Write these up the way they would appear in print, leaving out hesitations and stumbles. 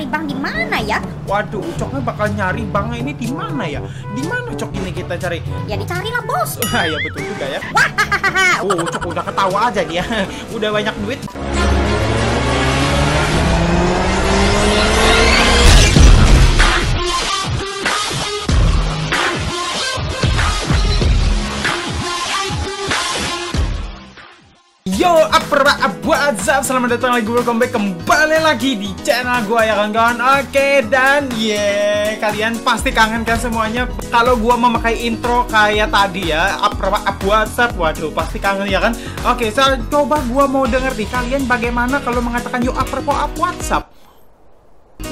nyari bank di mana ya? Waduh, Ucoknya bakal nyari banknya ini di mana ya? Di mana Cok ini kita cari? Ya dicarilah bos. Ya betul juga ya. Oh, Ucok udah ketawa aja dia. Udah banyak duit. Yo, selamat datang lagi, welcome back kembali lagi di channel gua ya kawan-kawan. Oke, dan kalian pasti kangen kan semuanya kalau gua memakai intro kayak tadi ya, WhatsApp. Waduh, pasti kangen ya kan? Oke, saya coba gua mau denger nih kalian bagaimana kalau mengatakan yo up WhatsApp.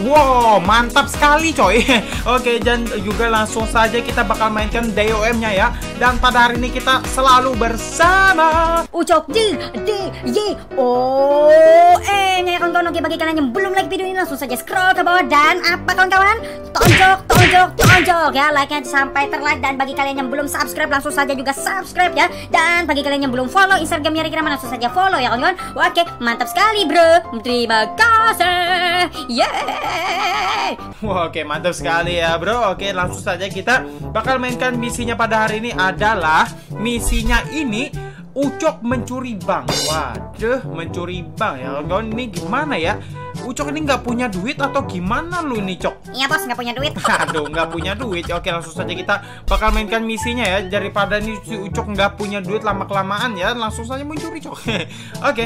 Wow, mantap sekali coy. Oke, dan juga langsung saja kita bakal mainkan D.Y.O.M-nya ya. Dan pada hari ini kita selalu bersama Ucok D.Y.O.M ya kawan-kawan. Oke, bagi kalian yang belum like video ini langsung saja scroll ke bawah. Dan apa kawan-kawan? Tonjok ya, like-nya sampai terlike. Dan bagi kalian yang belum subscribe langsung saja juga subscribe ya. Dan bagi kalian yang belum follow Instagramnya Rikiran langsung saja follow ya kawan-kawan. Oke, mantap sekali bro, terima kasih. Yeah. Wow, oke, mantap sekali ya bro. Oke, langsung saja kita bakal mainkan misinya pada hari ini. Adalah misinya ini Ucok mencuri bank. Waduh, mencuri bank ya kawan-kawan. Ini gimana ya? Ucok ini nggak punya duit atau gimana lu nih Cok? Iya bos, nggak punya duit. Aduh, nggak punya duit. Oke, langsung saja kita bakal mainkan misinya ya. Daripada nih si Ucok nggak punya duit lama-kelamaan ya, langsung saja mencuri Cok. Oke,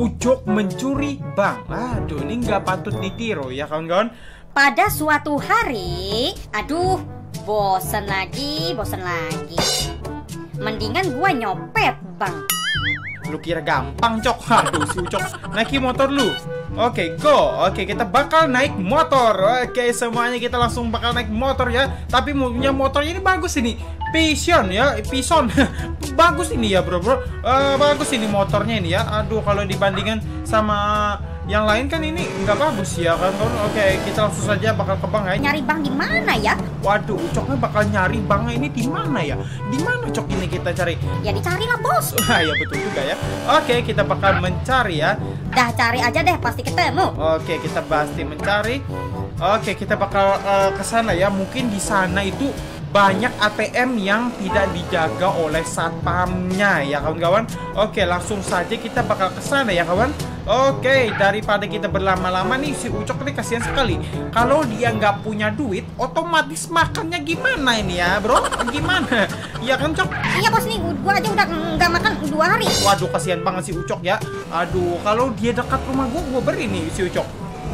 Ucok mencuri bank. Aduh, ini nggak patut ditiru ya kawan-kawan. Pada suatu hari, aduh, bosen lagi. Mendingan gua nyopet bank. Lu kira gampang Cok? Aduh, si Ucok naik motor lu. Oke, go. Oke, kita bakal naik motor. Oke, semuanya kita langsung bakal naik motor ya. Tapi punya motornya ini bagus ini, Pison ya, Pison. Bagus ini ya bro. Bagus ini motornya ini ya. Aduh, kalau dibandingkan sama yang lain kan ini nggak bagus ya kan. Oke, kita langsung saja bakal ke bank ya. Nyari bank di mana ya? Waduh, Ucoknya bakal nyari bank ini di mana ya? Di mana Cok ini kita cari? Ya dicarilah bos. Ya betul juga ya. Oke, kita bakal mencari ya. Dah, cari aja deh, pasti ketemu. Oke, kita pasti mencari. Oke, kita bakal ke sana ya. Mungkin di sana itu banyak ATM yang tidak dijaga oleh satpamnya ya kawan-kawan. Oke, langsung saja kita bakal ke sana ya kawan. Oke, daripada kita berlama-lama nih, si Ucok ini kasihan sekali. Kalau dia nggak punya duit, otomatis makannya gimana ini ya bro? Gimana? Iya kan Cok? Iya bos, nih gua aja udah nggak makan 2 hari. Waduh, kasihan banget si Ucok ya. Aduh, kalau dia dekat rumah gua beri nih si Ucok.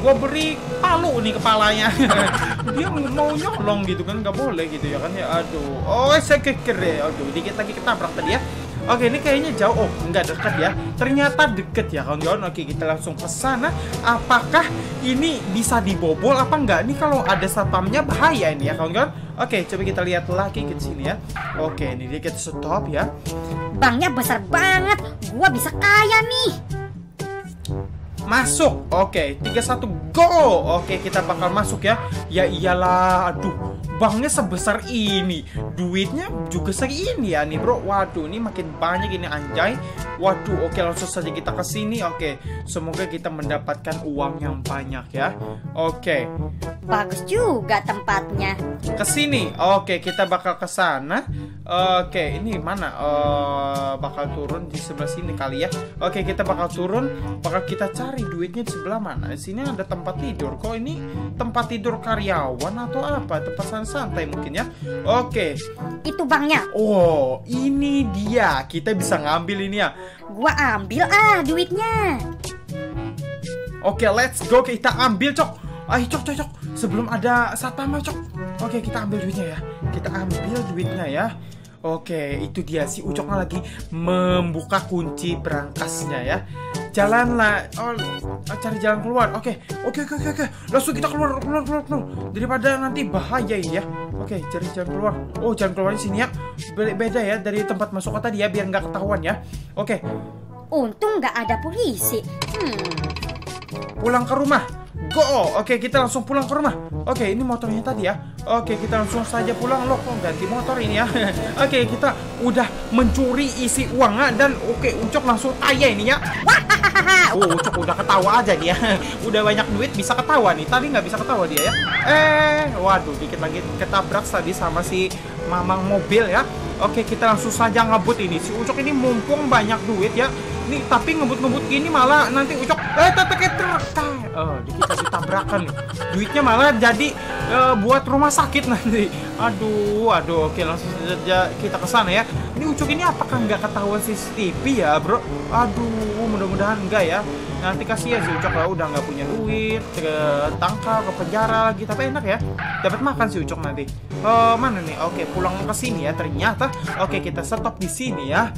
Gue beri palu nih kepalanya. Dia mau nyolong gitu kan, nggak boleh gitu ya kan ya. Aduh, oh saya kekere. Aduh, dikit lagi ketabrak tadi ya. Oke, ini kayaknya jauh. Oh, nggak dekat ya. Ternyata deket ya kawan-kawan. Oke, kita langsung ke sana. Apakah ini bisa dibobol apa enggak? Ini kalau ada satpamnya bahaya ini ya kawan-kawan. Oke, coba kita lihat lagi ke sini ya. Oke, ini dia kita stop ya. Banknya besar banget. Gua bisa kaya nih. Masuk. Oke, 3, 1, go. Oke, kita bakal masuk ya. Ya iyalah, aduh, banknya sebesar ini, duitnya juga segini ya nih bro. Waduh, ini makin banyak ini anjay. Waduh, oke, langsung saja kita ke sini. Oke, semoga kita mendapatkan uang yang banyak ya. Oke, bagus juga tempatnya. Ke sini. Oke, kita bakal ke sana. Oke, ini mana? Bakal turun di sebelah sini kali ya. Oke, kita bakal turun, bakal kita cari duitnya di sebelah mana? Sini ada tempat tidur. Kok ini tempat tidur karyawan atau apa? Tempat santai mungkin ya. Oke, itu banknya. Oh, ini dia. Kita bisa ngambil ini ya. Gua ambil duitnya. Oke, let's go. Kita ambil Cok. Ayo Cok. Sebelum ada satpam Cok. Oke, kita ambil duitnya ya. Kita ambil duitnya ya. Oke, itu dia si Ucok lagi membuka kunci berangkasnya ya. Jalanlah, cari jalan keluar. Oke. Langsung kita keluar. Daripada nanti bahaya ya. Oke, cari jalan keluar. Oh, jalan keluarnya sini ya. Beda ya dari tempat masuknya tadi ya, biar nggak ketahuan ya. Oke. Untung nggak ada polisi. Pulang ke rumah. Go. Oke, kita langsung pulang ke rumah. Oke, ini motornya tadi ya. Oke, kita langsung saja pulang. Loh, kok ganti motor ini ya. Oke, kita udah mencuri isi uangnya. Dan oke, Ucok langsung kaya ini ya. Cuk, udah ketawa aja dia. Udah banyak duit bisa ketawa nih. Tadi nggak bisa ketawa dia ya. Waduh, dikit lagi ketabrak tadi sama si mamang mobil ya. Oke, kita langsung saja ngebut ini. Si Ucok ini mumpung banyak duit ya. Nih, tapi ngebut-ngebut gini malah nanti Ucok dikit kasih tabrakan nih. Duitnya malah jadi buat rumah sakit nanti. Aduh, oke langsung saja kita ke sana ya. Ini Ucok ini apakah nggak ketahuan CCTV ya, Bro? Aduh, mudah-mudahan enggak ya. Nanti kasihan si Ucok kalau udah nggak punya duit, ketangkap, ke penjara lagi. Tapi enak ya, dapat makan si Ucok nanti. Mana nih? Oke, pulang ke sini ya ternyata. Oke, kita stop di sini ya.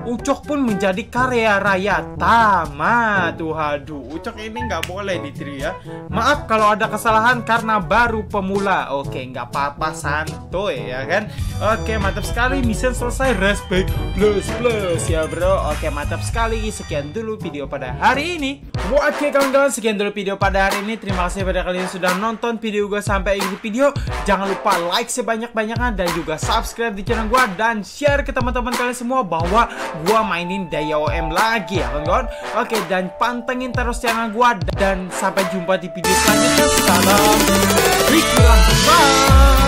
Ucok pun menjadi karya raya tamat. Waduh, Ucok ini nggak boleh ditiri ya. Maaf kalau ada kesalahan karena baru pemula. Oke, nggak apa-apa, santuy ya kan. Oke, mantap sekali, mission selesai. Respect plus ya bro. Oke, mantap sekali. Sekian dulu video pada hari ini. Oke kawan-kawan, sekian dulu video pada hari ini. Terima kasih pada kalian yang sudah nonton video gue sampai akhir video. Jangan lupa like sebanyak-banyaknya dan juga subscribe di channel gue dan share ke teman-teman kalian semua bahwa gua mainin D.Y.O.M lagi ya kawan-kawan. Oke, dan pantengin terus channel gua dan sampai jumpa di video selanjutnya. Salam Rikiran.